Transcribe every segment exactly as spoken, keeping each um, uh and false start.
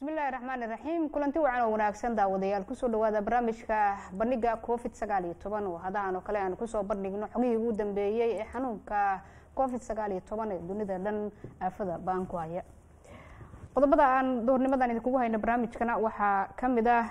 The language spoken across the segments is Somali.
بسم الله الرحمن الرحيم كلنتي وعنا وناقصن داوديال كسر دوادا برامجك برنجا كوفيد سجالي طبعا وهذا عنو كلا عن كسر برنجنا حقيقي جدا بيجي إحنا ككوفيد سجالي طبعا دون ذا لن فضل بانكو هيا طبعا عن دورنا مثلا نتكلم هاي البرامجكنا وح كم ده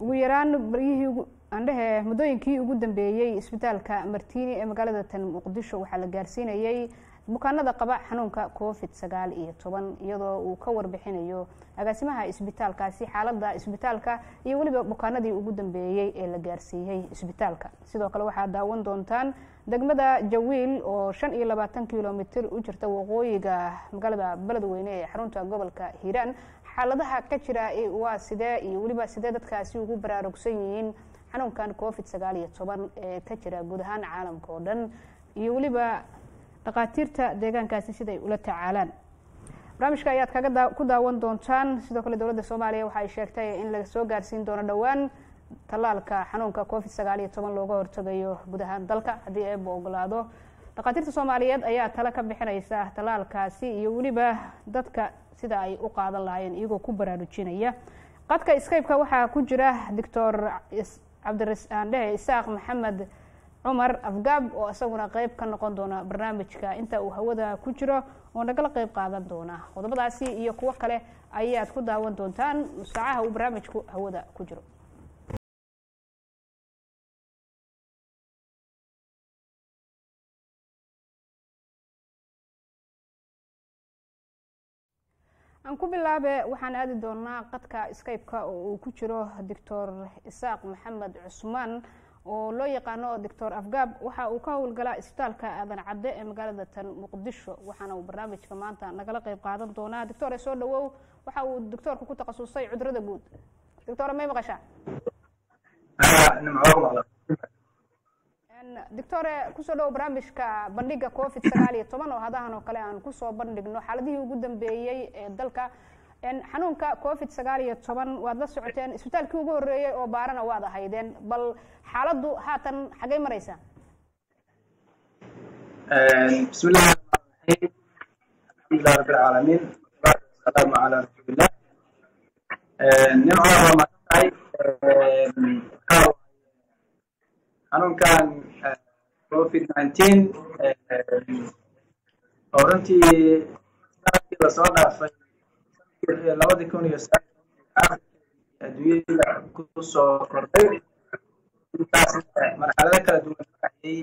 ويران بريه عنده مدوين كي جدا بيجي إسبيتال كمرتيني مقالة مقدسه وحلقارسين يجي bukaanada qaba xanuunka covid nineteen iyadoo uu ka warbixinayo agaasimaha isbitaalkaasi xaaladda isbitaalka iyo waliba bukaanadii ugu dambeeyay ee la gaarsiiyay isbitaalka sidoo kale waxa daawan doontaan degmada Jawiil oo shan iyo labaatan kilomitir u jirta waqooyiga magaalada Beledweyne ee xarunta gobolka Hiiraan xaaladaha ka jira ee waa sidee iyo waliba sidee dadkaasi ugu baraarugsan yihiin xanuunkan covid nineteen ee ka jira guud ahaan caalamka oo dhan iyo waliba dhaqaatiirta deegaankaasi siday ula tacaalaan barnaamijka ayaad kaga ku daawan doontaan sidoo kale dawladda Soomaaliya waxa ay sheegtay in laga soo gaarsiin doono dhawaan talaalka xanuunka covid nineteen looga hortagayo guud ahaan dalka hadii ay oggolaado dhaqaatiirta Soomaaliyeed ayaa tala ka bixinaysa talaalkaasi iyo waliba dadka sida ay u qaadan lahaayeen iyagoo ku baraarujinaya qadka Skype-ka waxa ku jira Dr. Cabdirasaaq Isaaq Maxamed عمر أفجاب وأسونا قريب كنا قندونا برنامجك أنت وهودا كجرة ونقل قريب قاعدين دونا وضبط عسي يقوى كله أيات كده وندونتان ساعة وبرنامجك هودا كجرة anku bilaabay waxaan aadi doonaa qadka Skype-ka oo ku jiro Dr. Isaaq Maxamed Cusmaan oo loo yaqaano Dr. Afgaab waxa uu ka howlgalaa isbitaalka Aadan Cadde ee magaalada tan Muqdisho waxaana uu barnaamijka maanta naga qayb qaadan doonaa Dr. soo dhawow waxa uu doctorku ku taqasusay cudurada guud Dr. ma maqashaa ah nimcoo wala aan Dr. ku soo dhawow barnaamijka bandhiga covid nineteen oo hadahan oo kale aan ku soo bandhigno xaaladihii ugu dambeeyay ee dalka ان حنونكا covid nineteen واد لا سوقتين isbitaalkii ugu horeeyay oo baarana waad ahaydeen bal xaaladdu haatan xagay maraysa een بسم الله الرحمن الرحيم الحمد لله رب العالمين والسلام على رسول الله ان نعوه ما tahay حنونكان covid nineteen oranti la soo dhaafay labadii kun iyo sagaal adduunyada ku soo kordhay intaas marxalado kala duwan ay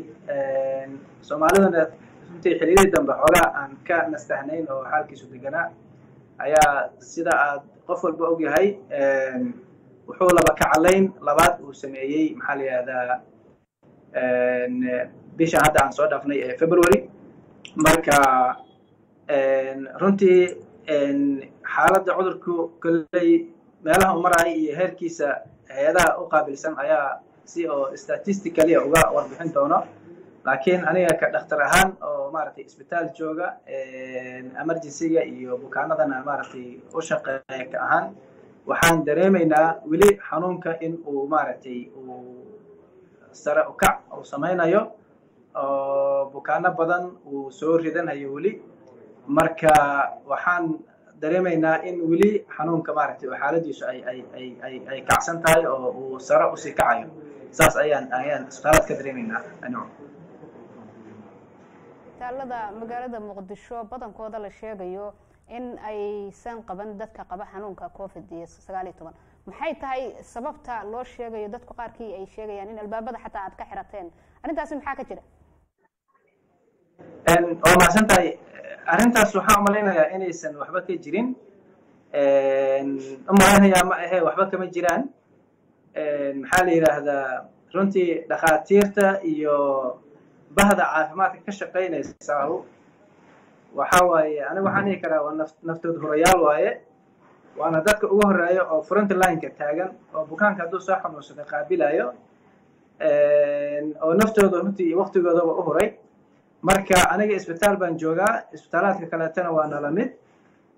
Soomaalidana intii xilliga dambe xoolo aan ka nastaxnayn oo xaalkiisu deganaa ayaa sida aad qof walba og yahay een wuxuu laba ka calayn labaad uu sameeyay maxaa la yiraahdaa een bisha hadda aan soo dhaafnay ee February marka een runtii een xaaladda cudurku kulay meelaha maray iyo heerkiisa hay'adaha u qaabilsan ayaa si oo statistically uga warbixin doona laakiin aniga ka dhakhtar ahaan oo maartay isbitaal jooga een emergency-ga iyo bukaanadana maartay u shaqeeya ka ahaan waxaan dareemaynaa wili xanuunka in uu maartay uu sare u kac oo sameeynayo oo bukaano badan uu soo ridanayo wili marka waxaan dareemaynaa in wili xanuunka maartay oo xaaladiisu ay ay ay ay ay kacsan tahay oo uu sare u sii kacayo saas ayaan ayaan isqalad ka dareemaynaa anoo talada magaalada Muqdisho badankooda la sheegayo in ay san qaban dadka qaba xanuunka covid nineteen maxay tahay sababta loo sheegayo dadku qaarkii ay sheegayaan in albaabada xataa aad ka xirateen arintaas maxaa ka jira en oo ma santay arintaas waxaan maleynayaa inaysan waxba ka jirin een umaahanaya ma ahay waxba kama jiraan een maxaa la yiraahdaa runtii dhaqaatiirta iyo bahda caafimaadka ka shaqeynaysa waxa waaye aniga waxaan ii karaa waa naftooda horayaal waaye waana dadka ugu horeeya oo front line ka taagan oo bukaanka hadduu soo xanuunsado qaabilayo een oo naftooda runtii waqtigooda u horay marka aniga isbitaal baan joogaa isbitaalada kala tan waa nalamid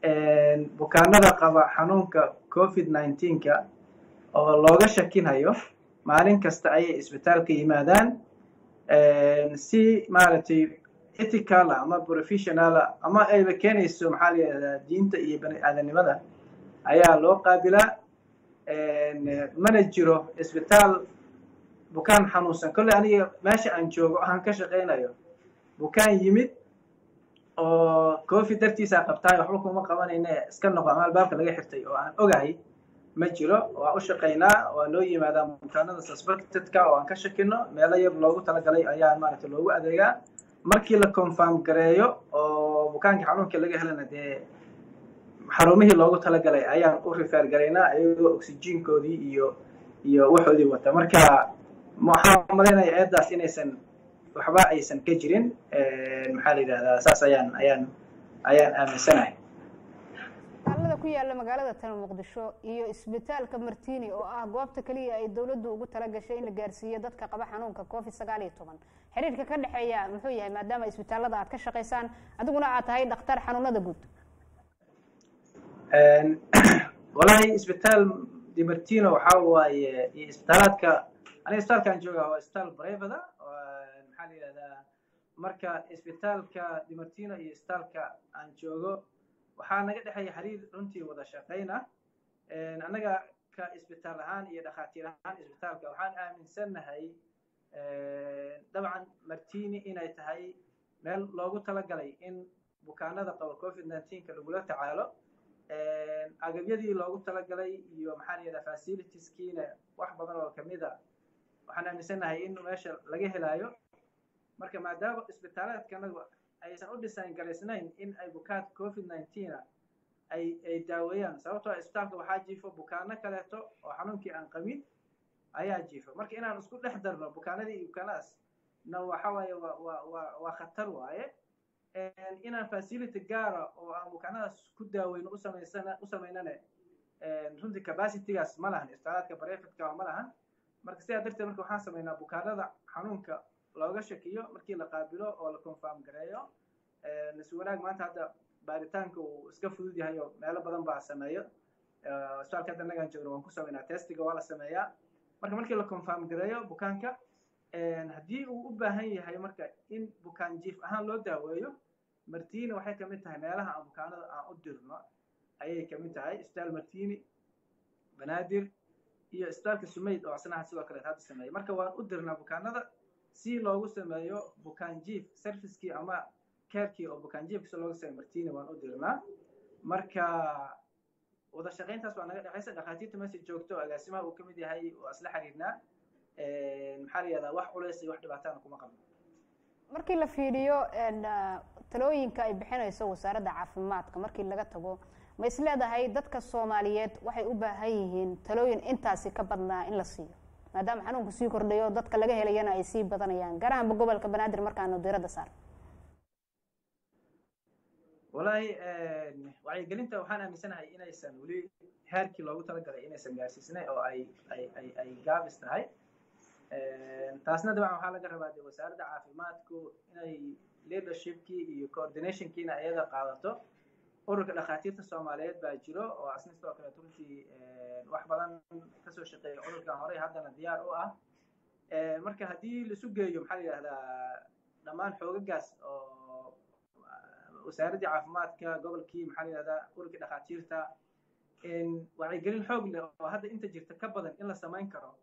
een bukaanada qaba xanuunka covid nineteen oo looga shakinayo maalin kasta ay isbitaalka yimaadaan een si maartay ethical ama professional ama ay keenayso maxaa la yiraahdaa diinta iyo bani'aadanimada ayaa loo qaadila een manajiro isbitaal bukaan xanuunsan kulli aniga meesha aan joogo aan ka shaqeynayo bukaan yimid oo covid dartiisa qabtay wax kuma qabanayna iska noqo amaal baarka laga xirtay oo aan ogahay ma jiro waa u shaqeynaa waa loo yimaada bukaanada suspectedka oo aan ka shakino meel ayay loogu tala galay ayaa maartay loogu adeegaa markii la confirm gareeyo oo bukaanka xanuunka laga helanade xarumihii loogu tala galay ayaan u refer gareynaa ayagoo oxygen-koodii iyo iyo waxoodii wata marka muhammadeenay eedaas inaysan waxba aysan ka jirin ee maxaa la yiraahdaa saas ayaan ayaan ayaan aaminsanahay xaalada ku yaala magaalada tan Muqdisho iyo isbitaalka Martini oo ah goobta kaliya ay dawladdu ugu tala gashay in la gaarsiiyo dadka qaba xanuunka covid nineteen xiriirka ka dhaxeeya muxuu yahay maadaama isbitaalada aad ka shaqeysaan adiguna aad tahay dhakhtar xanuunada guud een walahi isbitaal di Martino waxa waaye isbitaalka ana isbitaalkan joogaa waa isbitaal private ah maxaa la yiraahdaa marka isbitaalka di Martino iyo isbitaalka aan joogo waxa naga dhaxay xiriir runtii wada shaqeyna een anaga ka isbitaal ahaan iyo dhaqaatiir ahaan isbitaalka waxaan aaminsanahay ee dabcan Martini inay tahay meel loogu tala galay in bukaanada qaba covid nineteen ka lagula tacaalo ee agabyadii loogu tala galay iyo maxaaniyada facilitieskina wax badan oo kamida waxaan aaminsanahay in meesha laga helayo marka maadaama isbitaaladkana aysan u design galeysnayn in ay bukaad covid nineteen ay ay daawayaan sababtoo isbitaalka waxa jiifo bukaanno kaleeto oo xanuunkii aan qabin ayaa jiifo marka inaan isku dhex darno bukaanadii iyo kalaas na waxa way waa waa khatar waaye een ina facility gaara oo aan bukaanadaas ku daaweyno u sameysana u sameynana een runtii capacity-gaas ma lahan isbitaalka private-ka ma lahan marka sidaa darteed marka waxaan sameynaa bukaanada xanuunka looga shakiyo markii la qaabilo oo la confirm gareeyo een iswanaag maanta hadda baaritaanka uu iska fudud yahay oo meelo badan baa sameeyo isbitaalka hadda nagaan joogno waan ku sameynaa testiga waa la sameeyaa marka markii la confirm gareeyo bukaanka een hadii uu u baahan yahay marka in bukaan jiif ahaan loo daaweeyo Martini waxay kamid tahay meelaha aan bukaanada aan u dirno ayay kamid tahay isbitaal Martini Banaadir iyo isbitaalka Sumayd oo asnaha sidoo kale hadda sameeyay marka waan u dirnaa bukaanada si loogu sameeyo bukaan jiif serviceki ama care-ki oo bukaan jiifka loogu sameeyo Martini waan u dirnaa marka wada shaqeyntaas waa naga dhaxaysa dhaqaatiirta message joogto agaasimaha uu kamid yahay oo asla xariirnaa een maxaa yiraahdaa wax culeys iyo wax dhibaato ah kuma qabno markii la fiiriyo in talooyinka ay bixinayso wasaaradda caafimaadka markii laga tago ma isleedahay dadka Soomaaliyeed waxay u baahan yihiin talooyin intaasi ka badnaa in la siiyo maadaama xanuunku sii kordhayo dadka laga helayana ay sii badanayaan gaar ahaan gobolka Banaadir markaan diirada saar walahi een wacyigelinta waxaan aaminsanahay inaysan wali heerkii loogu talagalay inaysan gaarsiisnay oo ay ay ay gaabis tahay ee taasna dabcan waxa laga rabaa wasaaradda caafimaadku inay leadership-ki iyo coordination-kiina ayaga qaadato ururka dhaqaatiirta Soomaaliyeed baa jiro oo asnisto kala turtii wax badan ka soo shaqeeyay ururkan hore haddana diyaar u ah ee marka hadii la sugeeyo maxaa la yiraahdaa dhamaan xoogagaas oo wasaaradda caafimaadka gobolkii maxaa la yiraahdaa ururka dhaqaatiirta in wacyigelin xoog leh oo hadda inta jirta ka badan in la sameyn karo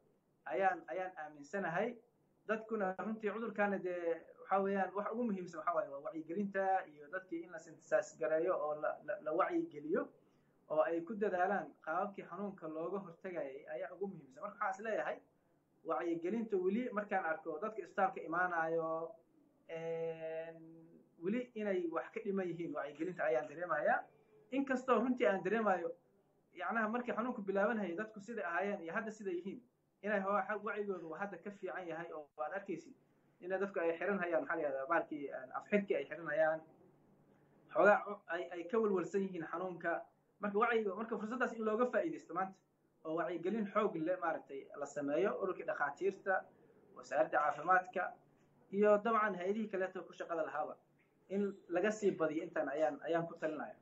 ayaan ayaan aaminsanahay dadkuna runtii cudurkan ee waxa weeyaan wax ugu muhiimsan waxa way waa wacyigelinta iyo dadkii in la synthesis gareeyo oo la wacyigeliyo oo ay ku dadaalaan qaabkii xanuunka looga hortagayay ayaa ugu muhiimsan marka waxaan isleeyahay wacyigelinta wali markaan arko dadka isbitaalka imaanaayo een wali inay wax ka dhiman yihiin wacyigelinta ayaan dareemayaa inkastoo runtii aan dareemayo yacnaha markii xanuunku bilaabanayay dadku sida ahaayeen iyo hadda sida yihiin inay hawaa xaq wacigoodu hadda ka fiican yahay oo aan arkaysi in dadku ay xiran hayaan maxaa la yiraahdaa baalkii afxidkii ay xiran hayaan xogaa ay ay ka walwalsan yihiin xanuunka marka waciga marka fursadaas in looga faa'iideysto maanta oo wacigelin xoog leh maartay la sameeyo ururka dhaqaatiirta wasaaradda caafimaadka iyo dabcan hay'adaha kale ee ku shaqada lahaaba in laga sii badiyo intan ayaan ayaan ku talinayaa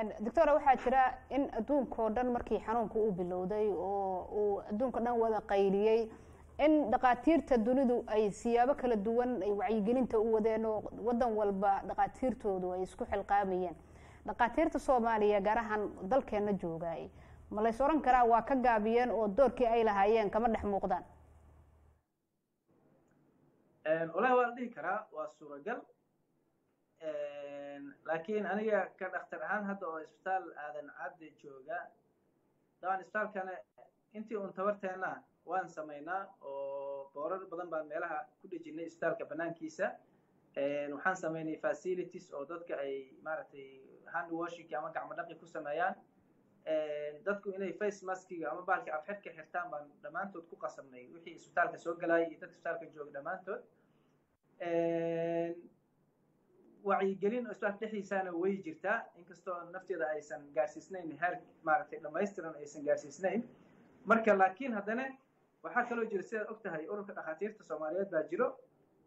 een doctora waxa jira in adduunka dhan markii xanuunku uu bilowday oo uu adduunka dhan wada qayliyay in dhaqaatiirta dunidu ay siyaabo kala duwan ay wacyigelinta u wadeen oo wadan walba dhaqaatiirtoodu ay isku xilqaamayeen دقاتيرت الصومالية جرهن ضلك النجوم جاي ما ليسورن كرا وكجابيان والدور كأي لهايين كمان نحن مقدان. ولا والدي كرا والسرجل لكن أنا كان اخترعان هذا الإسبتال هذا عدد جوجا ده الإسبتال كان أنتي انتبرتنا وان سمينا وبورر بدن بعد مالها كل جنيه إسبتال كبنان كيسة وحن سميني فاسيليتيز أو ضد كأي مرتي هن واشي كمان كعملنا في كوسميان ضدكم إني فيس ماسكي عم بعرف أفحك حرتان بعد دمانتو تكو قسمني وحي إسبتال كسوجلاي ده إسبتال كجوج دمانتو وعيجلين أسبوع تحي سنة ويجرتا إنكستو نفتي ذا إيسان جارسيسنين هرك معرفة لما يسترون إيسان جارسيسنين مركل لكن هذانا وحتى لو جلسات أختها يقولون كأخاتير تصوماليات باجرو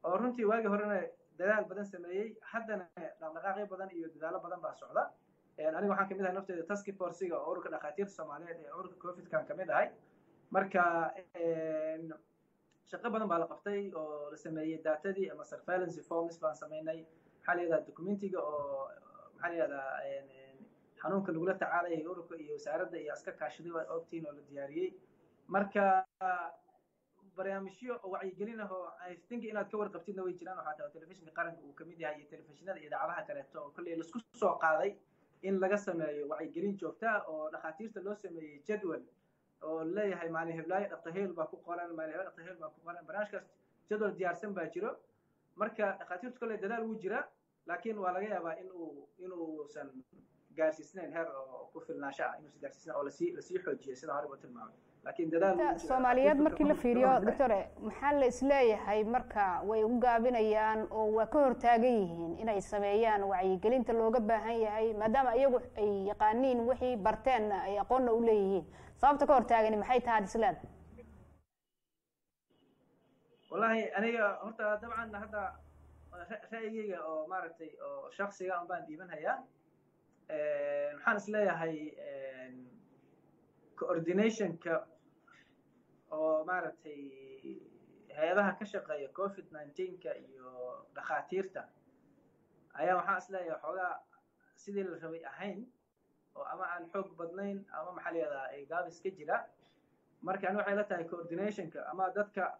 أورنتي واجه هرنا دلال بدن سمري حدنا لما غاقي بدن يدلال بدن بسعودة يعني أنا وحنا كمدة نفتي تسكي بارسيجا أورك الأخاتير تصوماليات أورك كوفيد كان كمدة هاي مركا شقة بدن بالقفتي أو السمريات دعتدي أما سرفالنسي فورمس بانسميني حالي هذا الدوكيمنتيج أو حالي هذا يعني حنون كل جولة تعالى يورك يسعرد يأسكر كاشدي وأوبتين ولا دياري مركا برامشيو وعي جلينا هو I think إنها تكور قبتين نوي جلنا وحتى التلفزيون قارن وكميديا هي التلفزيونات إذا علاها كلها كل الأسكوس سوق هذا إن لقسم وعي جلين شوفتها أو لخاتير تلوسم جدول أو لا هي معناه بلاي الطهيل باكو قارن معناه الطهيل باكو قارن برامج كاس جدول ديارسن باجرو marka dhaqaatiirtu kale dadaal uu jira laakiin waa laga yaabaa in uu inuu san gaarsiisneen heer ku filnaashaa inuu gaarsiisnaa oo la sii la sii xoojiyo sida hore tilmaamay laakiin dadaal Soomaaliyeed markii la fiiriyo doctor maxaa la isleeyahay marka way u gaabinayaan oo waa ka hortaagan yihiin inay sameeyaan wacyigelinta looga baahan yahay maadaama iyagu ay yaqaaniin wixii barteen ay aqoon u leeyihiin sababta ka hortaagani maxay tahay islaad والله أنا هرتا طبعا هذا رأيي أو مارتي أو شخصي أنا باندي منها يا نحنس لها هي coordination ك أو مارتي هذا كشقة كوفيد تسعة عشر كيو دخاتيرته أيام نحنس لها حولا سيد الربيع حين وأما عن حب بدنين أما محل هذا إيجابس كجلا مركز أنا عيلتها coordination ك أما ضدك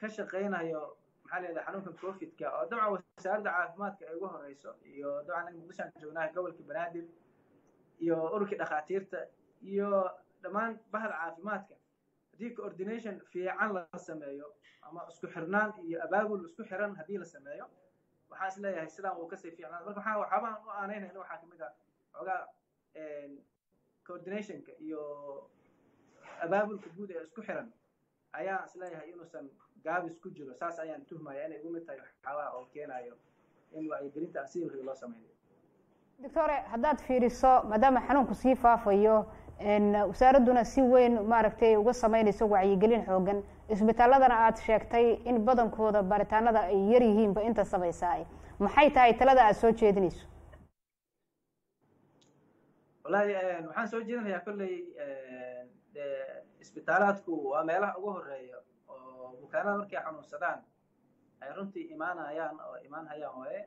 كشقينا يو محل إذا حنوكم كوفيد كا دعوة وسائل عافمات كأيوه الرئيس يو دعنا نقولش عن جوناه قبل كبنادم يو أورك دخاتيرته يو دمان بحر عافمات كا دي كوردينيشن في عن للسمايو أما أسكو حرنان يقابل أسكو حرن هدي للسمايو وحاس لا يا السلام وكسي في عن رقم حاو حبان وأنا هنا لو حاكم إذا عقا كوردينيشن يو قابل كبود أسكو حرن أيا سلايها ينوسن جابس كجرو ساس أيا نتوهما يعني يقوم تايو حوا أو كينا يو إنه عيدين تأسيره الله سمعني. دكتور حداد في رصا مدام حنون كصيفة فيو إن وساردنا سوين ما ركتي وقصمين يسوي عيجلين حوجن إسبتال هذا عاد شكتي إن بدن كودا برتان هذا يريهم بإنت صبي ساي محيط هاي تلاذا أسوتش يدنيش. والله نحن سوينا هي كل إسبتالاتكو وماله أقوله رأي وكانوا مركي حنون سدان عرنتي إيمانها يان أو إيمانها يان هو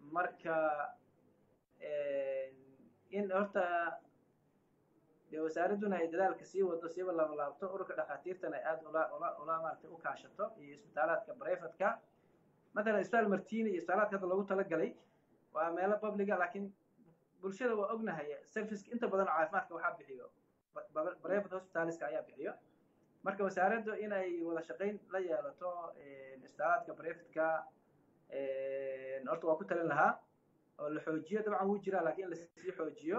مركا إن أرتا لو ساردونا إدلال كسيو وتصيب الله الله بتقرك دخاتيرتنا أد ولا ولا ولا مرتي وكاشتو إسبتالات كبريفة كا مثلا إسبتال مرتيني إسبتالات هذا لو تلقى لي وماله بابليجا لكن بولشة وأجنها هي سيرفيس أنت بدنا عارفينك وحاب بحيو بريفت هوسبيتالس كايا بحيو marka wasaaraddu inay wada shaqeyn la yeelato ee istaadka breeftka ee horta waa ku talin lahaa oo la xoojiyo dabcan wuu jiraa laakiin la sii xoojiyo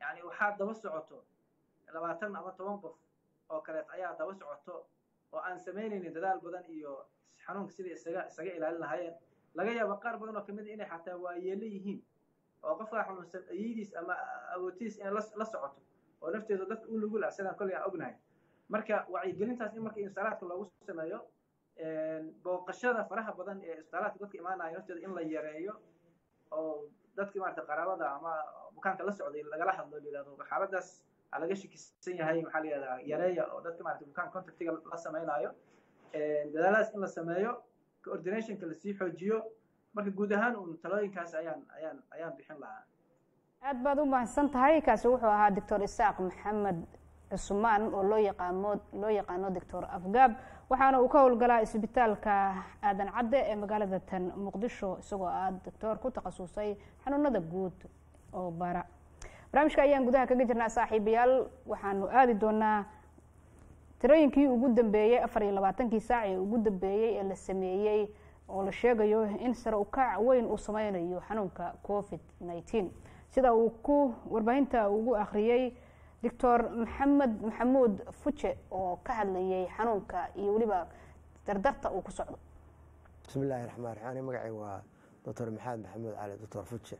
yani waxa daba socoto labaatan ama toban qof oo kale ayaa daba socoto oo aan sameeynin dadaal badan iyo xanuunka sida isaga isaga ilaalin lahaayeen laga yaabo qaar badan oo kamid ah inay xataa waayeeliyihiin أو قفلا حنا يديس أما أو تيس إن لص لصعته ونفتي إذا دفت أقول لقول عسلان كل يا أبناء مركا وعي جلنت عسلان مركا إن صلاة كل أوس سمايو بقشرة فرحة بدن صلاة دكتي ما نعي نفتي إن لا يريو أو دكتي ما تقربه ده أما مكان كل صعود اللي جلها الدولي لأنه حردس على جيش كيسية هاي محلية ده يريو أو دكتي ما مكان كنت تيجي لص ما ينعيو ده لازم إن لص سمايو كوردينيشن كلسي حجيو marka guud ahaan uu talooyinkaas ayaan ayaan ayaan bixin lahaa aad baad u mahadsan tahay kaas wuxuu ahaa doctor Isaaq Maxamed Usmaan oo loo yaqaano loo yaqaano doctor Afgaab waxaana uu ka howlgalaa isbitaalka Aadan Cadde ee magaalada tan Muqdisho isagoo ah doctor ku takhasusay xanuunada guud oo bara barnaamijka ayaan gudaha kaga jirnaa saaxiibayaal waxaanu aadi doonaa tareenkii ugu dambeeyay afar iyo labaatan-kii saac ee ugu dambeeyay ee la sameeyay oo la sheegayo in sare u kac weyn uu sameeyay xanuunka covid nineteen sida uu ku warbaahinta ugu akhriyay doctor Maxamed Maxamuud Fuche oo ka hadlayay xanuunka iyo waliba dardarta uu ku socdo bismillaahir rahmaanir rahiim magacay waa doctor Maxamed Maxamuud Ali doctor Fuche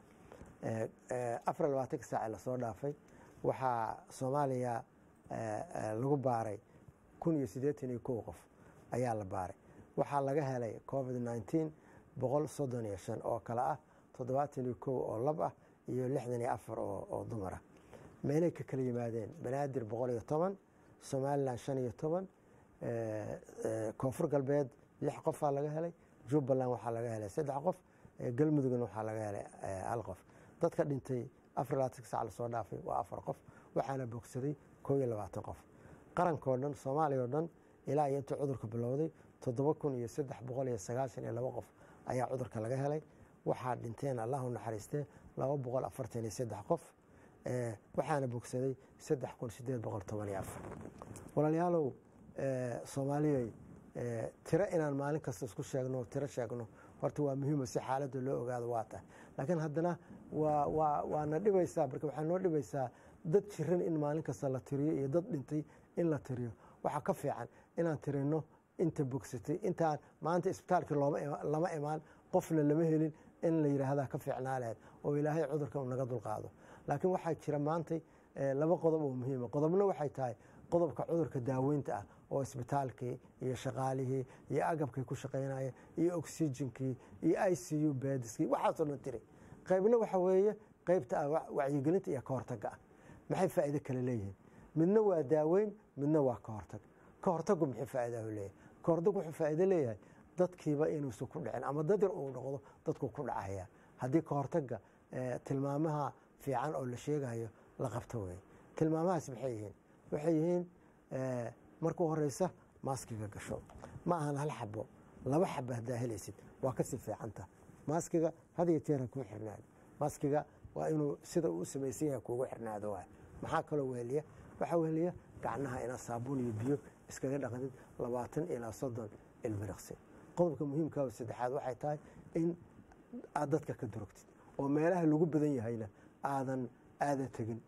ee afar iyo labaatan saac la soo dhaafay waxa Soomaaliya lagu baaray kun iyo siddeed iyo kow qof ayaa la baaray waxaa laga helay covid nineteen boqol iyo soddon iyo shan oo kala ah toddobaatan iyo kow oo lab ah iyo lixdan iyo afar oo dumar ah meelay ka kala yimaadeen Banaadir boqol iyo toban Soomaaliland shan iyo toban ee Koonfur Galbeed lix qof ayaa laga helay Jubbaland waxaa laga helay saddex qof Galmudugna waxaa laga helay hal qof dadka dhintay afar iyo labaatan saac la soo dhaafay waa afar qof waxaana bogsaday koob iyo labaatan qof qarankood dhan Soomaaliya oo dhan ilaa inta cudurku bilowday toddoba kun iyo saddex boqol iyo sagaashan iyo laba qof ayaa cudurka laga helay waxaa dhinteen Allahu naxariiste laba boqol iyo afartan iyo saddex qof ee waxaana bogsaday saddex kun iyo siddeed boqol iyo toban iyo afar walaalayaalow ee Soomaaliyeey ee tira inaan maalin kasta isku sheegno tira sheegno horta waa muhiim si xaaladda loo ogaado waata laakiin haddana waa waa waana dhibaysaa marka waxaa noo dhibaysaa dad jiran in maalin kasta la tiriyo iyo dad dhintay in la tiriyo waxa ka fiican inaan tirino inta bogsatay inta maanta isbitaalka looma lama iman qofna lama helin in la yiraahdo ka fiicnaaneed oo ilaahay cudurka uu naga dul qaado laakiin waxa jira maanta laba qodob oo muhiim ah qodobna waxay tahay qodobka cudurka daaweynta ah oo isbitaalka iyo shaqaalaha iyo agabka ku shaqeynaya iyo oxygen-ki iyo I C U beds-ki waxa soo tiray qaybna waxa weeye qaybta wacyigelinta iyo ka hortagga maxay faa'iido kale leeyahay midna waa daaweyn midna waa ka hortag ka hortaggu maxay faa'iido leeyahay kordogu wuxuu faa'iido leeyahay dadkiiba inuu soo ku dhacin ama dad yar uu noqdo dadku ku dhacaya hadii ka hortaga tilmaamaha fiican oo la sheegayo la qabto way tilmaamahaas maxay yihiin waxay yihiin marka horeysa maaskiga gasho ma ahan hal xabo laba xabo hadaa helaysid waa ka si fiicanta maaskiga hadii jeeran ku xirnaan maaskiga waa inuu sida uu sameeyay yahay kugu xirnaado waa maxaa kala weeliya waxa weeliya gacnaha ina saabuun iyo biyo iskaga dhaqdid labaatan ilaa soddon ilbiriqsi qodobka muhiimka ah saddexaad waxay tahay in aad dadka ka durugtid oo meelaha lagu badan yahayna aadan aadan tagin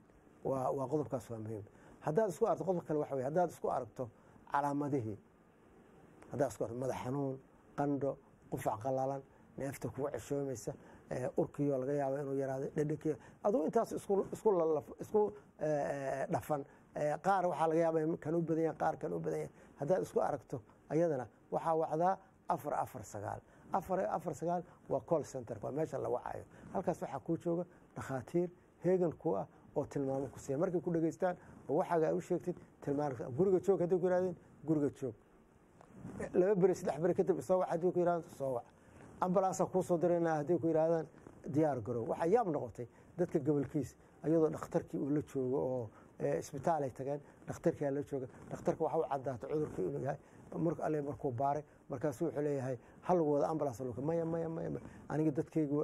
waa waa qodobkaas waa muhiim haddaad isku aragto qodobka kale waxa weeye haddaad isku aragto calaamadihii haddaad isku aragto madax xanuun qandho qufac qalalan neefta kugu ceshoomaysa urkiyo laga yaabo inuu yaraado dhadhankiyo aduu intaas isku isku isku dhafan qaar waxa laga yaabay kan u badan yahay qaar kan u badan yahay hadaa isku aragto ayadana waxa wacdaa afar afar sagaal afar afar sagaal waa call center waa meesha la wacayo halkaas waxa ku jooga dhakhaatiir heegan ku ah oo tilmaamo ku siiya markay ku dhageystaan waxaaga u sheegtid tilmaanka guriga joog haddii ku yiraahdo guriga joog laba bari saddex bari kadib soo wac haddii ku yiraahdo soo wac ambulance ku soo direynaa haddii ku yiraahdaan diyaar garow waxa yaab noqotay dadka gobolkiis ayadoo dhakhtarkii uu la joogo oo isbitaal ay tagaan dhakhtarka la jooga dhakhtarka waxa uu cadaato cudurka inuu yahay marka alle markuu baaray markaas wuxuu leeyahay hal wada ambulance loo kamay maya maya aniga dadkaygu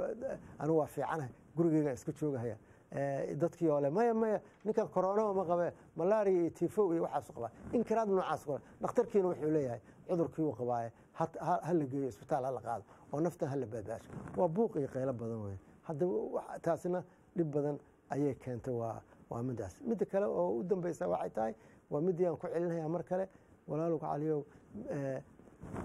anuu waa fiicanahay gurigeyga isku joogahaya ee dadkii oo le maya maya ninka corona ma qabay malaria iyo tifo iyo waxa soo qaba in karaad noocaas qora dhakhtarkiina wuxuu leeyahay cudurkii uu qabay hal la geeyo isbitaal la qaado oo nafta hal la badbaasho waa buuq iyo qaylo badan way hadda taasina dib badan ayay keentay waa ومداس مد كلا ودم بيسوي عتاي ومدي أنكو علينا أمر كلا ولا لو عليه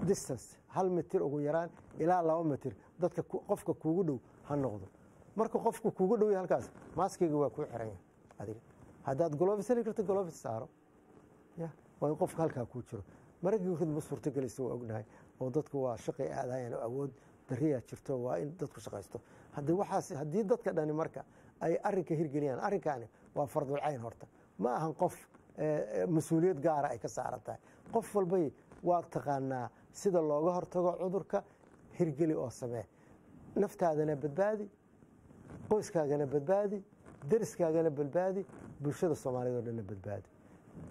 distance هل متر أو جيران إلى لو متر ده كقفك كوجدو هالنقطة marka qofku kugu dhow yahay halkaas maskiga waa ku xiran adiga hadaad gloves sari karto gloves saaro ya waa qofka halka ku jiro markii khidmad suurta galayso waa ognahay oo dadku waa shaqay aadayeen awood dariya jirto waa in dadku shaqaysto hadii waxaas hadii dadka dhani marka ay arinka hirgeliyaan arinkaani waa fardul ayn horta ma ahan qof mas'uuliyad gaar ah ay ka saarantay qof walba waa taqaanaa sida looga hortago cudurka hirgeli oo sameey naftaadana badbaadi qoyskaagana badbaadi dariskaagana badbaadi bulshada Soomaaliyeed oo dhan badbaadi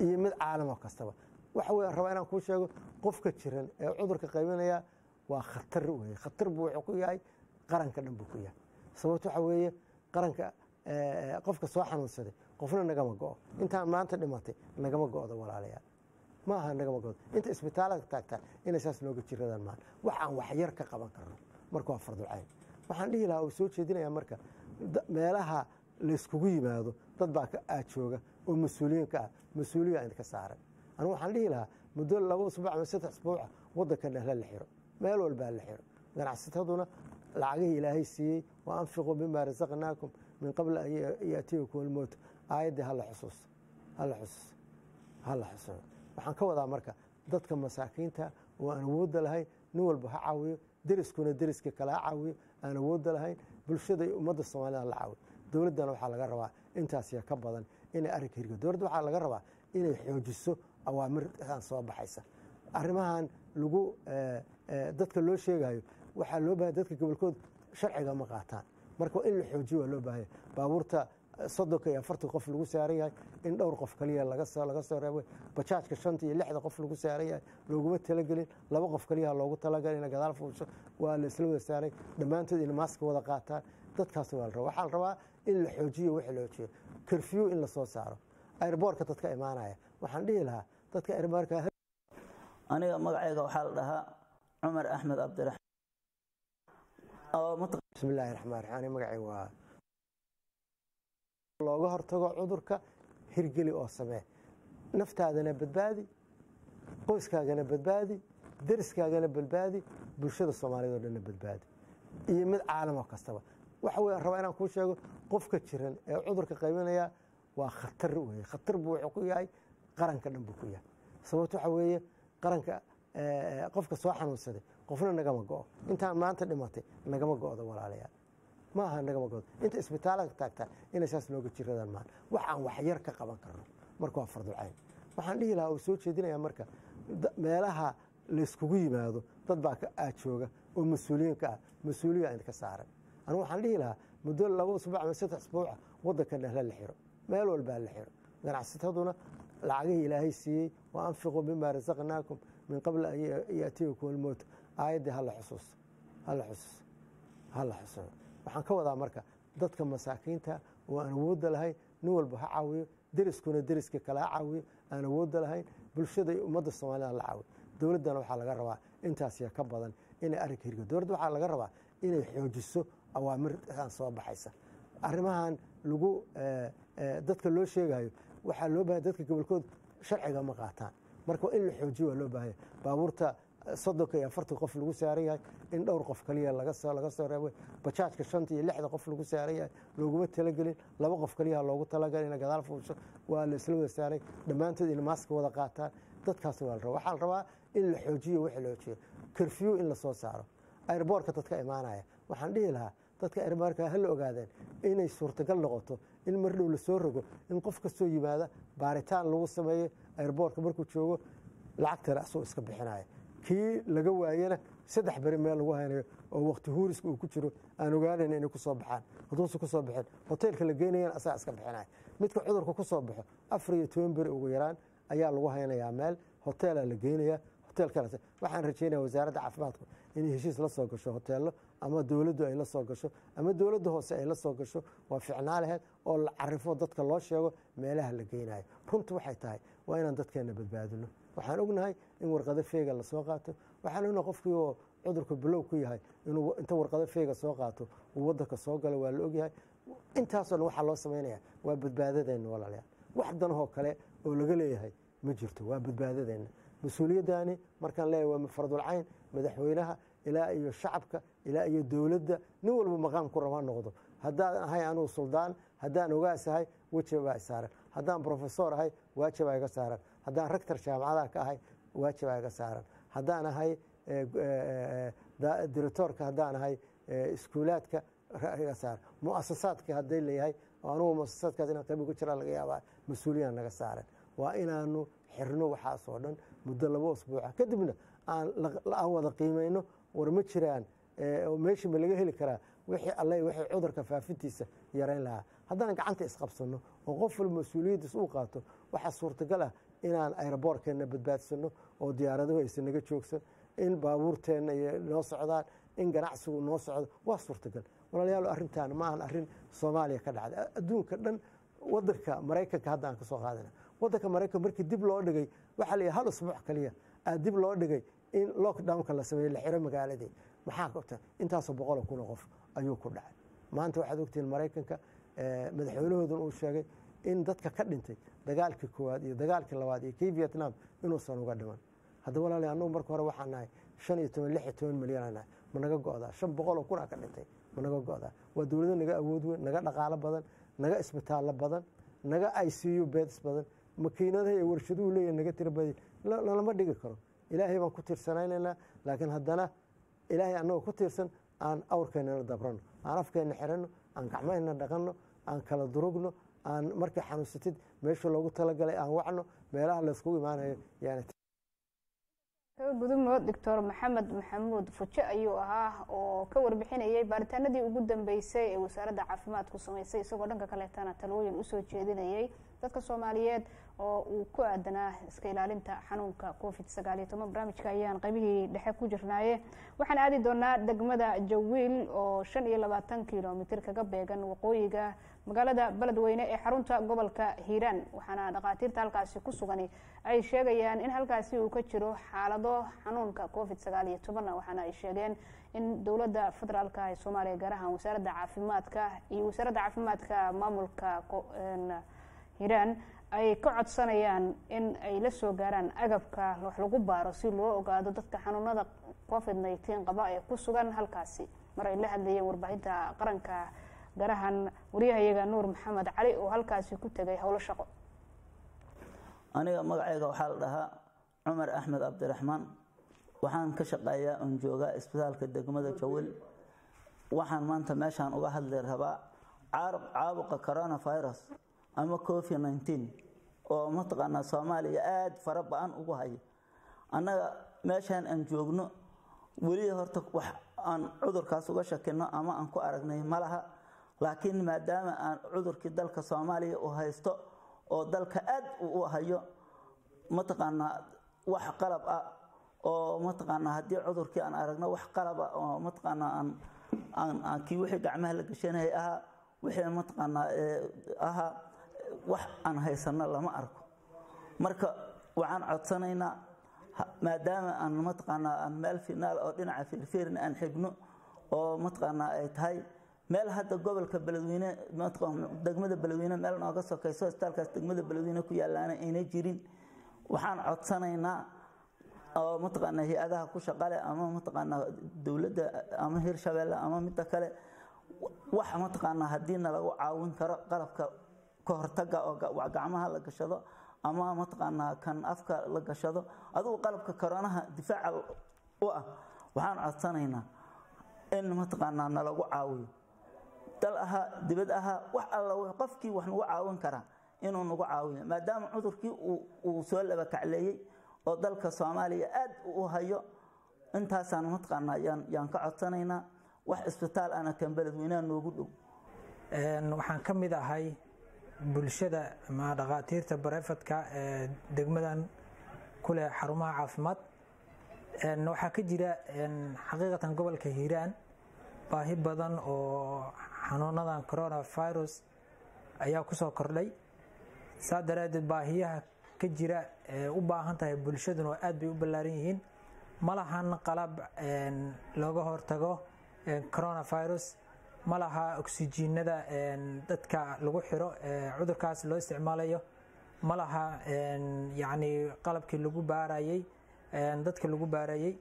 iyo mid caalam kastaba waxa way rabaa inaan ku sheego qofka jiran ee cudurka qaybinaya waa khatar weey khatar buu wuxuu ku yahay qaranka dhan buu ku yahay sababtu waxa weeye qaranka qofka soo xanuunsaday qofna naga ma go'o inta maanta dhimatay naga ma go'do walaalayaal ma aha naga ma go'do inta isbitaalka taagtaa in asaas looga jiradaan maan wax aan wax yar ka qaban karno marka waa fardu cayn waxaan dhihi lahaa oo soo jeedinayaa marka meelaha la iskugu yimaado dad baa ka jooga oo mas'uuliyiinka ah mas'uuliyiin ay ka saaran anu waxaan dhihi lahaa muddo laba subax ama saddex subax wadanka dhahla la xiro meel walba la xiro ganacsataduna lacagaha Ilaahay siiyay wa anfiqu bima razaqnaakum min qabl an ya'tiyakum al-mawt aayadda hal xusuus hal xusuus hal xusuus waxaan ka wadaa marka dadka masaakiinta oo aan awoodda lahayn nin walba ha caawiyo dariskuna dariska kala caawiyo aan awoodda lahayn bulshada iyo ummadda Soomaaliya la caawiyo dowladana waxaa laga rabaa intaas ka badan inay arrin hirgo dowladda waxaa laga rabaa inay xoojiso awaamir aan soo baxaysa arrimahan lagu dadka loo sheegayo waxa loo baahay dadka gobolkooda sharciga ma qaataan marka in la xoojiyo loo baahay baabuurta saddoka iyo afarta qof lagu saarayahay in dhowr qof kaliya laga soo laga soo reebay bajaajka shanta iyo lixda qof lagu saarayahay loogu talagalin laba qof kaliya loogu talagalin in gadaal fuusho waa la isla wada saaray dhamaantood in mask wada qaataan dadkaas waa la waxaa la rabaa in la xoojiyo wax loo jeeyo curfew in la soo saaro airportka dadka imaanaya waxaan dhihi lahaa dadka airportka aniga magacayga waxaa la dhahaa Umar Ahmed Abdiraxmaan oo bismillaahir rahmaanir rahiim magacay waa looga hortago cudurka hirgeli oo sameey naftaadana badbaadi qoyskaagana badbaadi dariskaagana badbaadi bulshada Soomaaliyeed oo dhan badbaadi iyo mid caalam kastaba waxa way rabaa inaan ku sheego qofka jiran ee cudurka qaybinaya waa khatar weey khatar buu wuxuu ku yahay qaranka dhan buu ku yahay sababtu waxa weeye qaranka qofka soo xanuunsaday qofna naga ma go'o inta maanta dhimatay naga ma go'do walaalayaal ma aha naga ma go'do inta isbitaalka taagtaa in asaas looga jiradaan maan wax aan wax yar ka qaban karno marka waa fardu cayn waxaan dhihi lahaa oo soo jeedinayaa marka meelaha la iskugu yimaado dad baa ka jooga oo mas'uuliyiinka ah mas'uuliyiin ay ka saaran anu waxaan dhihi lahaa muddo laba subax ama saddex subax wadanka dhahla la xiro meel walba la xiro ganacsataduna lacagaha Ilaahay siiyay wa anfiqu bima razaqnaakum min qabl an ya'tiyakum al-mawt aayadda hal xusuus hal xusuus hal xusuus waxaan ka wadaa marka dadka masaakiinta oo aan awoodda lahayn nin walba ha caawiyo dariskuna dariska kala caawiyo aan awoodda lahayn bulshada iyo ummadda Soomaaliyeed la caawiyo dowladana waxaa laga rabaa intaas ka badan inay arrin hirgo dowladda waxaa laga rabaa inay xoojiso awaamir aan soo baxaysa arrimahan lagu dadka loo sheegayo waxa loo baahay dadka gobolkooda sharciga ma qaataan marka in la xoojiyo loo baahay baabuurta saddoka iyo afarta qof lagu saarayahay in dhowr qof kaliya laga soo laga soo reebay bajaajka shanta iyo lixda qof lagu saarayahay loogu talagalin laba qof kaliya loogu talagalin in gadaal fuusho waa la isla wada saaray dhamaantood in mask wada qaataan dadkaas waa la rabaa waxaa la rabaa in la xoojiyo wax loo jeeyo curfew in la soo saaro airportka dadka imaanaya waxaan dhihi lahaa dadka airportka hal ogaadeen inay suurtagal noqoto in mar dhow la soo rogo in qof kasto yimaada baaritaan lagu sameeyo airportka markuu joogo lacagta raasoo iska bixinaya kii laga waayana saddex bari meel lagu haynayo oo waqti huuriska uu ku jiro aan ogaanayn inay ku soo baxaan hadduu ku soo baxin hoteelka la geenayaan asaa iska bixinaya midka cudurka ku soo baxo afar iyo toban bari ugu yaraan ayaa lagu haynayaa meel hoteela la geenaya hoteelkaas waxaan rajaynayaa wasaaradda caafimaadku inay heshiis la soo gasho hoteelo ama dawladdu ay la soo gasho ama dawladda hoose ay la soo gasho waa ficnaa lahayd oo la carifo dadka loo sheego meelaha la geenayo runtu waxay tahay waa inaan dadkeena badbaadino waxaan ognahay in warqada feega la soo qaato waxaan ognahay qofkii oo cudurka bilow ku yahay inuu inta warqada feega soo qaato uu wadanka soo galo waa la ogyahay intaas oo waxa loo sameeynaya waa badbaadadeenna walaalayaal wax dan oo kale oo laga leeyahay ma jirto waa badbaadadeenna mas'uuliyadani markaan leeyahay waa mafardul cayn madaxweynaha ilaa iyo shacabka ilaa iyo dawladda nin walba maqaam ku rabaa noqdo هدان هاي أنا سلطان هدان وجاس هاي وجهه سارة هدان بروفيسور هاي وجهه يقص سارة هدان ركتر شام على كهاي وجهه يقص سارة هدان هاي دكتور كهدان هاي سكولات ك يقص سارة مؤسسات كهدي اللي هاي وأنا مؤسسات كذا تبي كتير على الجيابات مسؤولين يقص سارة وإنا إنه حرنو حاصلنا مدلبوا أسبوع كدبنا الأول قيمينه ورمتشران وماشي ملقاه الكرا وحي الله وحي عذر كفافتيسه يرين لها هذا أنا قعدت إسقابسنه وقف المسؤولين سوقاته وحصور تقله إن أنا أيربور كنا بتباتسنه أو ديارده ويسنقة شوكسن إن باورتين نص عذار إن جناعسه نص عذ وحصور تقل ولا يالو أرنتان ما هن أرن صوماليا كذا دون كذا وضرك مريكا كهذا أنك سوق هذا وضرك مريكا مريكا دب لون دقي وحلي هذا صباح كليه دب لون دقي إن لوك داون كلا سوي الحرم قالدي maxaa qabta intaas boqol kun qof ayuu ku dhacay maanta waxaad ogtiin Mareykanka madaxweynahoodan uu sheegay in dadka ka dhintay dagaalkii koowaad iyo dagaalkii labaad ee Vietnam inuu san uga dhiman hadda walaalayaanno markii hore waxaan nahay shan iyo toban lix iyo toban milyan ah managa goodaa shan boqol kun ka dhintay managa goodaa waa dawladda naga awood weyn naga dhaqaale badan naga isbitaallo badan naga I C U beds badan makiinadaha iyo warshaduhu leeyahay naga tirbadi lama dhigi karo ilaahay baan ku tirsanaynaa laakiin haddana إلهي أنه كتيرسن أن أوركنا ندبرنا أن أفكنا حرنا أن كعمنا ندقنا أن كلا دروجنا أن مركي حنوستيد ماشوا لو قلت لقى لي أن وعنا بيراه لسقوي معنا يعني. بدون دكتور محمد محمود فتشا أيوها وكور بحين أي بارتنا دي وجودن بيساء وسارد عفمات قصومي سي سوقنا كلاتنا تلوي الأسود جديدنا أي dadka Soomaaliyeed oo ku aadanaa iska ilaalinta xanuunka COVID nineteen ma barnaamijka ayaan qaybihii dhexe ku jirnaaye waxaan aadi doonaa degmada Jawiil oo shan iyo labaatan kilomitir kaga beegan waqooyiga magaalada Beledweyne ee xarunta gobolka Hiiraan waxaana dhaqaatiirta halkaasi ku sugan ay sheegayaan in halkaasi uu ka jiro xaalado xanuunka COVID nineteen waxaana ay sheegeen in dawladda federaalka ee Soomaaliya gaar ahaan wasaaradda caafimaadka iyo wasaaradda caafimaadka maamulka Hiiraan ay ka codsanayaan in ay la soo gaaraan agabka wax lagu baaro si loo ogaado dadka xanuunada COVID nineteen qaba ee ku sugan halkaasi mar ay la hadlayeen warbaahinta qaranka garahan wariyahayaga Nuur Maxamed Cali oo halkaasi ku tagay hawlo shaqo aniga magacayga waxaa la dhahaa Cumar Axmed Cabdiraxmaan waxaan ka shaqeeyaa oo jooga isbitaalka degmada Jawiil waxaan maanta meeshaan uga hadli rabaa caabuqa coronavirus أما كوفيد nineteen أو منطقة أنا سامالي عاد فرب عن أبوهاي أنا ماشان أنجوجنا ولي هرتك وح أن عذر كاسوجا شكلنا أما أنكو أرجني مالها لكن ما دام أن عذر كدلك سامالي وهايستو أو دلك عاد وهايو منطقة أنا وح قلب أو منطقة أنا هدي عذر كي أنا أرجنا وح قلب أو منطقة أنا أن أن أن كي وح جعمه لك شنو هي أها وح منطقة أنا أها wax aan haysanna lama arko marka waxaan codsanaynaa maadaama aan matqana meel finaal oo dhinaca filfirin aan xigno oo matqana ay tahay meel hadda gobolka Beledweyne matqana degmada Beledweyne meel nooga sokayso isbitaalkaas degmada Beledweyne ku yaalaana inay jirin waxaan codsanaynaa oo matqana hay'adaha ku shaqale ama matqana dawladda ama Hirshabeelle ama mid kale wax matqana hadii lagu caawin karo qalabka hortaga oo gacmaha la gashado ama matqana kan afka la gashado adoo qalabka koronaha difaac u ah waxaan codsanaynaa in matqana na lagu caawiyo dal aha dibad aha wax alla wax qofkii wax lagu caawin kara inuu nagu caawiyo maadaama cudurkii uu soo laba kacleeyay oo dalka Soomaaliya aad u hayo intaasaan matqana yaan ka codsanaynaa wax isbitaal ana kan Beledweynaha noogu dhow een waxaan kamid ahay bulshada ma dhaqaatiirta barafadka ee degmadan kule xarumaha caafimaad ee waxa ka jira in xaqiiqatan gobolka Hiiraan baahi badan oo xanuunadan coronavirus ayaa ku soo kordhay sadarada baahiyaha ka jira ee u baahan tahay bulshadu oo aad bay u ballaaran yihiin malahan qalab ee looga hortago coronavirus malaha oksijiinada een dadka lagu xiro cudurkaas loo isticmaalayo malaha een yaani qalabkii lagu baarayay een dadka lagu baarayay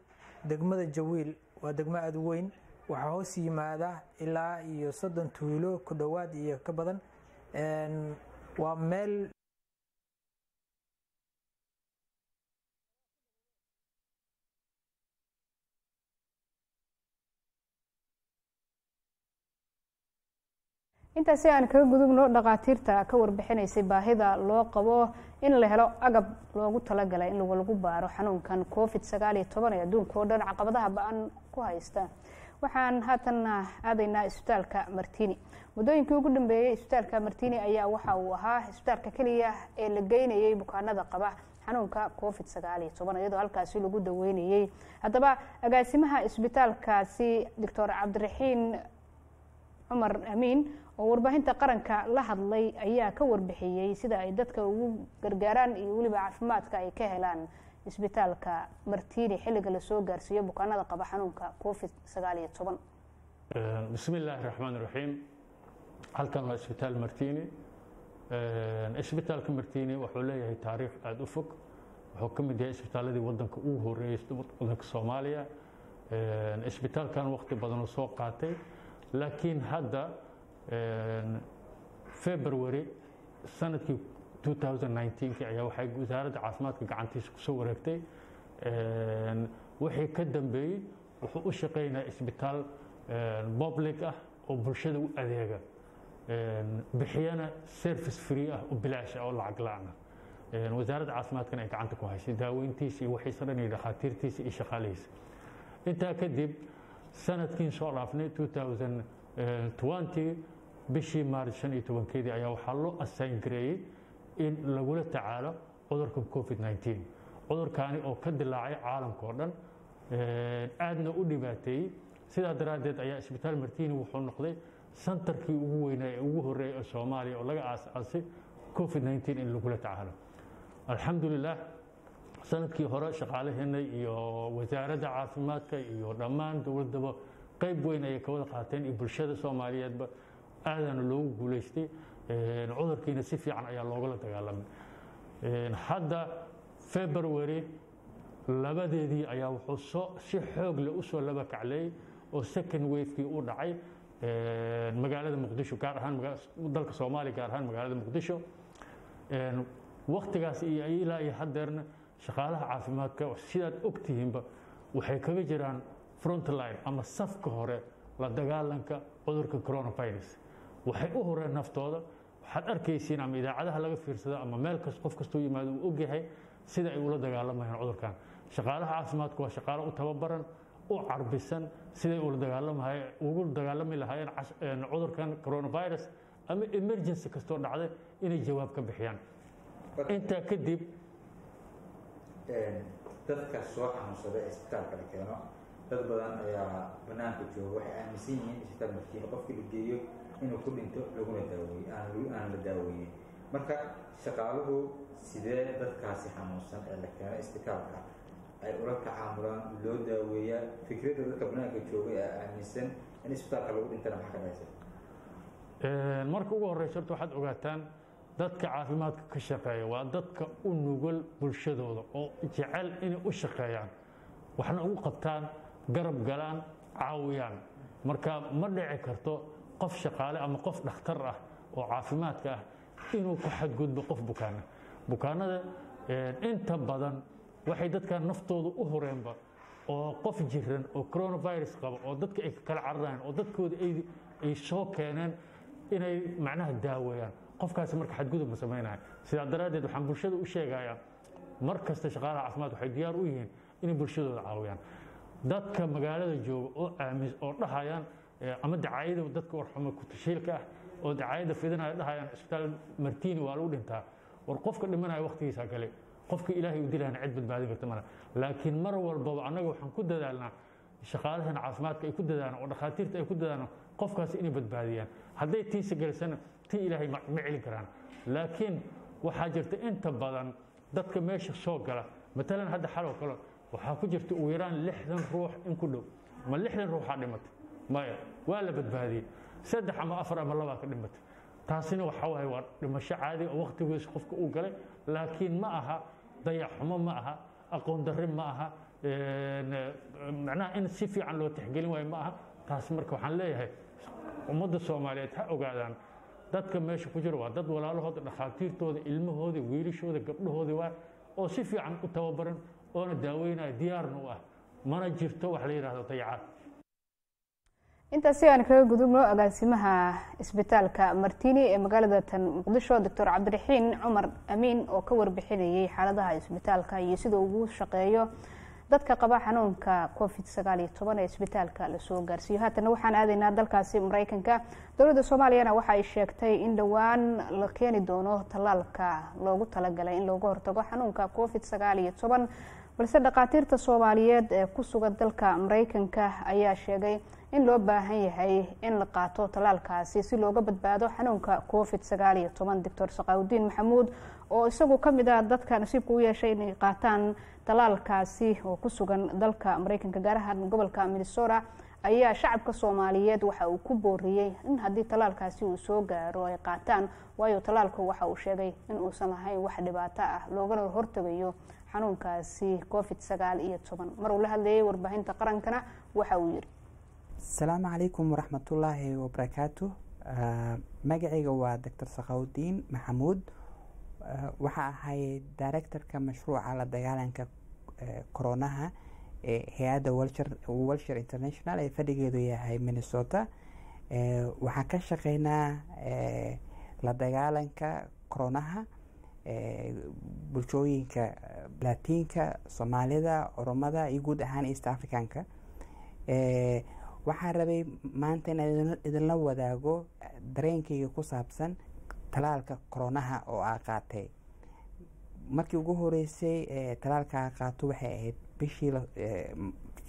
degmada Jawiil waa degmo aad weyn waxaa hoos yimaada ilaa iyo soddon tuulo ku dhawaad iyo ka badan een waa meel inta si aan ka gudubno dhaqaatiirta ka warbixinaysay baahida loo qabo in la helo agab loogu talagalay in lagu baaro xanuunkan covid nineteen ee adduunka oo dhan caqabadaha baan ku haysta waxaan haatan aadaynaa isbitaalka Martini mudooyinkii ugu dambeeyay isbitaalka Martini ayaa waxa uu ahaa isbitaalka kaliya ee la geynayay bukaanada qaba xanuunka covid nineteen iyadoo halkaasii lagu daweynayay hadaba agaasimaha isbitaalkaasi Dr. Cabdiraxiin Umar Amin oo warbaahinta qaranka la hadlay ayaa ka warbixiyay sida ay dadka ugu gargaaraan iyo waliba caafimaadka ay ka helaan isbitaalka Martini xilliga la soo gaarsiyo bukaanada qaba xanuunka covid nineteen ee bismillaahir rahmaanir rahiim halkan waa isbitaal Martini ee isbitaalka Martini wuxuu leeyahay taariikh aad u fog wuxuu ka mid yahay isbitaaladii wadanka ugu horeeyay dalka Soomaaliya ee isbitaalkan waqti badan soo qaatay لكن هذا فبراير سنة ألفين وتسعة عشر كأي واحد وزارة عاصمات كعنتيش كسوركتي وحي كدم بي وحوشقينا إسبيتال بابليكه وبرشدو أذيعه بحيانا سيرفس فريقه وبلاش أو العقلانة وزارة عاصمات كنا كعنتكم هايش داوين تيسي وحي صرني لخاطر تيسي إشخاليس أنت كدب سنة كين شرفني ألفين وعشرين بشي مارس ألفين وعشرين كذي أيوه حلو السنجري إن لقولة تعالى عذركم كوفيد تسعة عشر عذر كاني أو كد اللاعي عالم كورن عادنا قولي باتي سيدا درادت أيوه اسبتال مرتيني وحول نقضي سنتر كي أبوهنا أبوه الرئي الصومالي ولقى أساسي كوفيد تسعة عشر إن لقولة تعالى الحمد لله سندكي هراء شقالهن إيو وزارة عاصماتك إيو رمان دولدبا قيب وين أي كود قاتين إيو برشادة سوماليات با آذان اللوغ قوليشتي عذر كينا سيفي عن أي اللوغ لتقالم حدا فبراير لبدي دي أي وحصو سي حوق لأسوى لبك علي وسكن ويف كي أودعي مقالة مقدشو كارهان مقالة سومالي كارهان مقالة مقدشو وقت قاس إيو لا يحضرن shaqaalaha caafimaadka sidaad ogtihiinba waxay kaga jiraan front line ama safka hore la dagaalanka cudurka coronavirus waxay u horeen naftooda waxaad arkaysiin ama idaacadaha laga fiirsado ama meel kasta qof kasta uu yimaado uu ogyahay sida ay ula dagaalamayaan cudurkan shaqaalaha caafimaadku waa shaqaalo u tababaran oo carbisan sida ay ula dagaalamayaan ugu dagaalami lahaayeen cudurkan coronavirus ama emergency kasta oo dhacday inay jawaab ka bixiyaan inta kadib dadka soo xanuunsada isbitaalka la keeno dad badan ayaa banaanka jooga waxay aaminsan yihiin isbitaalka Martini qofkii la geeyo inuu ku dhinto laguna daaweeyo aan la daaweeyin marka shaqaaluhu sidee dadkaasi xanuunsan ee la keeno isbitaalka ay ula tacaamulaan loo daaweeyaa fikradda dadka banaanka jooga ee aaminsan in isbitaalka lagu dhintana maxaa dhacaysa marka ugu horreysa waxaad ogaataan dadka caafimaadka ka shaqeeya waa dadka u nugul bulshadooda oo jecel inay u shaqeeyaan waxna ugu qabtaan garab galaan caawiyaan marka ma dhici karto qof shaqaale ama qof dhakhtar ah oo caafimaadka ah inuu ku xadgudbo qof bukaana bukaanada inta badan waxay dadka naftooda u horeenba oo qof jiran oo coronavirus qabo oo dadka ay kala carraan oo dadkooda ay soo keenaan inay macnaha daaweeyaan qofkaas marka xad gudub sameeynahay sida daraadeed waxaan bulshada u sheegayaa markasta shaqaalaha caafimaad waxay diyaar u yihiin in bulshadooda caawiyaan dadka magaalada jooga oo aamis oo dhahayaan ama dacaayada dadka warxuma ku tashiilka ah oo dacaayada fidanaya dhahayaan isbitaal Martini waa lagu dhintaa war qofka dhimanaya waqtigiisa kale qofka ilaahay u dilaana cid badbaadin karta mana laakiin mar walba anaga waxaan ku dadaalnaa shaqaalaha caafimaadka ay ku dadaan oo dhaqaatiirta ay ku dadaan qofkaas inay badbaadiyaan haday tiisa galsan tii ilaahay ma cilin karaan laakiin waxa jirta inta badan dadka meesha soo gala midalan hadda xal oo kale waxa ku jirta ugu yaraan lixdan ruux in ku dhow ma lixdan ruux aan dhimatay ma waa la badbaadiyay saddex ama afar ama laba ka dhimatay taasina waxa way waa dhimasho caadi oo waqtigiisa qofka uu galay laakiin ma aha dayac xumo ma aha aqoon darri ma aha macnaa in si fiican loo tixgelin way ma aha taas marka waxaan leeyahay ummadda Soomaaliyeed ha ogaadaan dadka meesha ku jira waa dad walaalahooda dhaqaatiirtooda ilmahooda wiilashooda gabdhahooda waa oo si fiican u tababaran oo na daaweynaya diyaarna u ah mana jirto wax la yiraahdo tayacaad inta si aan kala gudubno agaasimaha isbitaalka Martini ee magaalada tan Muqdisho Dr. Cabdiraxiin Umar Amiin oo ka warbixinayay xaaladaha isbitaalka iyo sida uu u shaqeeyo dadka qaba xanuunka COVID nineteen ee isbitaalka la soo gaarsiyo haatan waxaan aadaynaa dalkaasi Mareykanka dawladda Soomaaliya waxa ay sheegtay in dhawaan la keeni doono talaalka loogu talagalay in looga hortago xanuunka COVID nineteen balse dhaqaatiirta Soomaaliyeed ee ku sugan dalka Mareykanka ayaa sheegay in loo baahan yahay in la qaato talaalkaasi si looga badbaado xanuunka COVID nineteen Dr. Saqawudiin Maxamuud oo isagu kamid ah dadka nasiibku u yeeshay inay qaataan talaalkaasi oo ku sugan dalka Mareykanka gaar ahaan gobolka Minnesota ayaa shacabka Soomaaliyeed waxa uu ku booriyay in haddii talaalkaasi uu soo gaaro ay qaataan waayo talaalku waxa uu sheegay in uu samahay wax dhibaato ah loogana hortagayo xanuunkaasi COVID nineteen mar uu la hadlayay warbaahinta qarankana waxa uu yiri السلام عليكم ورحمة الله وبركاته آه مجعي جوا دكتور سقاودين محمود آه وحا هاي دايركتور كمشروع على ديالانكا آه كورونا آه هي دا والشر والشر انترناشونال اي فديجيدو هاي مينيسوتا آه وحا كشقينا آه لا ديالانكا كورونا آه بلشوينكا بلاتينكا صوماليدا اورومادا يقود اهان ايست افريكانكا آه waxaan rabay maanta inaan idinla wadaago dareenkayga ku saabsan talaalka koronaha oo aan qaatay markii ugu horeysay talaalka aan qaato waxay ahayd bishii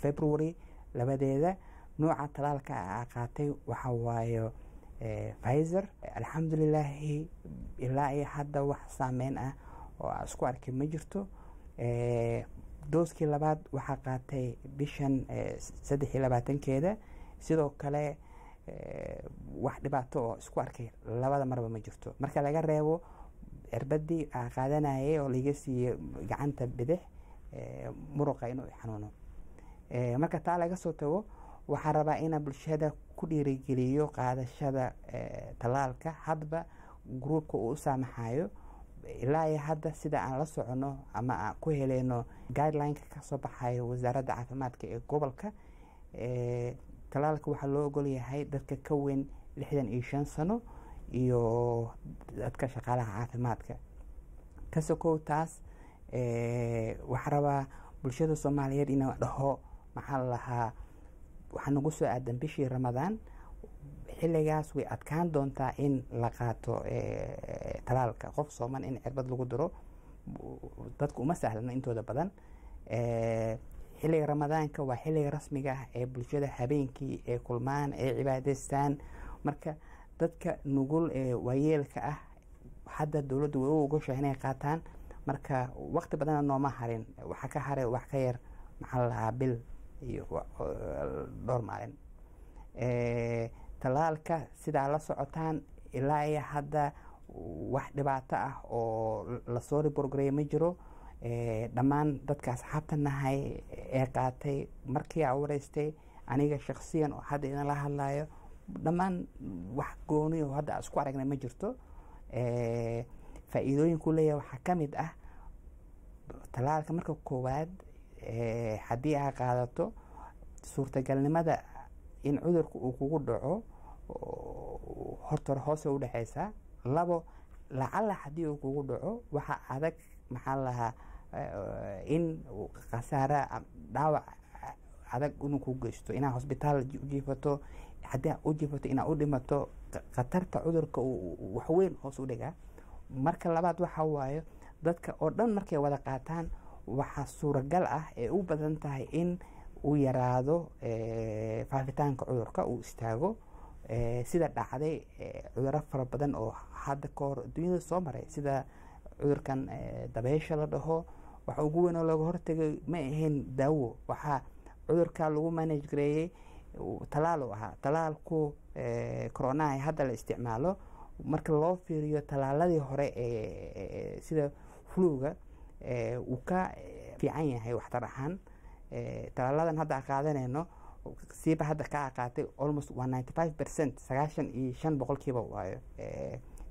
February labadeeda nooca talaalka aan qaatay waxa waayo Pfizer alxamdulillah ilaa ay hadda wax saameyn ah oo aan isku arki ma jirto ee dooskii labaad waxa qaatay bishan saddex iyo labaatan-keeda sidoo kale wax dhibaato oo isku arkay labada marba ma jirto marka laga reebo irbadii aan qaadanayay oo laga siiyay gacanta bidix muruqa inuu xanuuno ee marka taa laga soo tago waxa rabaa in bulshada ku dhiirigeliyo qaadashada talaalka hadba groupka uu saamaxayo ilaa hadda sida aan la socono ama aan ku heleeno guideline ka soo baxay wasaaradda caafimaadka ee gobolka ee talaalka waxa loo ogol yahay dadka ka weyn lixdan iyo shan sano iyo dadka shaqaalaha caafimaadka ka soo taas ee waxa rabaa bulshada Soomaaliyeed inay dhaho maxaa laha waxa nagu soo aadan bishii Ramadaan xiligaas way adkaan doontaa in la qaato ee talaalka qof Soomaan in cirbad lagu diro dadku uma sahlana intooda badan ee xiliga Ramadaanka waa xiliga rasmiga ah ee bulshada habeenkii ee kulmaan ee cibaadaystaan marka dadka nugul ee waayeelka ah hadda dawladdu way u ogoshahay inay qaataan marka waqti badan nooma harin waxa ka haray wax ka yar maxaa la bil iyo dhowr maalin ee talaalka sida la socotaan ilaa ay hadda wax dhibaato ah oo la soo reprogram ma jiro ee dhamaan dadka asxaabtanahay ee qaatay markii aan wareystay aniga shakhsiyan oo hadda in la hadlayo dhamaan wax gooni oo hadda isku aragnay ma jirto ee faa'iidooyin ku leeyahay waxa kamid ah talaalka marka koowaad ee hadii aad qaadato suurtagalnimada in cudurku uu kugu dhaco horta hoos u dhaxaysa labo lacala hadii uu kugu dhaco waxa adag maxaa laha in qasaara dhaawac adag uu ku geysto ina hospital jiifato hadii uu jiifato ina u dhimato qatarta cudurka wax weyn hoos u dhiga marka labaad waxa waayo dadka oo dhan markay wada qaataan waxa suuragal ah ee u badan tahay in u yaraado ee faafitaanka cudurka uu istaago ee sida dhacday cudurro fara badan oo hadda ka hor dunida soo maray sida cudurkan dabeysha la dhaho waxa ugu weyn oo laga hortagay ma ahayn daawo waxa cudurka lagu manage gareeyay talaal oo ahaa talaalku ee corona ay hadda la isticmaalo marka loo fiiriyo talaaladii hore ee sida flu-ga ee uu ka fiican yahay waxtar ahaan ee talaadan hadda qaadanayno سيبا هذا كعكاتي almost one ninety-five percent سكاشن إيشان بقول كيبا واي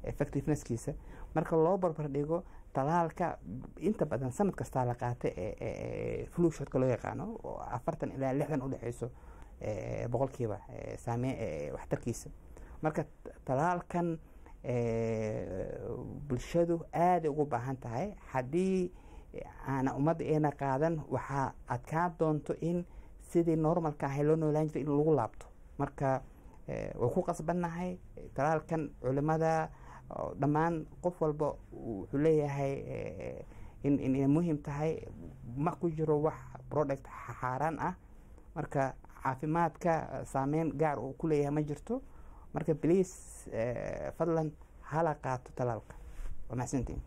effectiveness كيسة مركل لوبر برديجو طلال كا أنت بدن سنة كستعلق كعكاتي فلوس هتكلوا يقانو عفرتن إلى لحن أول عيسو بقول كيبا سامي وحتى كيسة مركل طلال كان بالشدو آدي وجوب هنتهاي حدي أنا أمد أنا قاعدا وح أتكادون تين سيدي نورمال كهلون ولا ينجر إلى الغلابته مركا وخوق أصبنا هاي ترى كان علماء دا دمان قفل ب وحليه هاي إن إن مهم تهاي ما كجرو وح برودكت حاران أه مركا عافيمات كا سامين قار وكلها مجرته مركا بليس فضلا هلاقات تلالك وما سنتين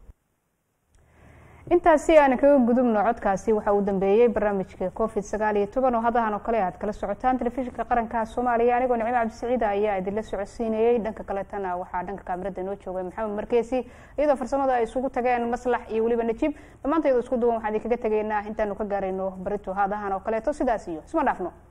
intaasi aan ka gudubno codkaasi waxa uu dambeeyay barnaamijka covid nineteen oo hadahan oo kale aad kala socotaan telefishinka qaranka Soomaaliya aniga Nicmo Cabdi Saciid ayaa idin la socodsiinayay dhanka kale tan waxa dhanka kaamirada noo joogay Maxamed Markeesi iyadoo farsamada ay isugu tageen maslax iyo waliba najib dhammaanteed isku duwan waxaan idin kaga tagaynaa intaanu ka gaarayno barito hadahan oo kale to sidaas iyo isma dhaafno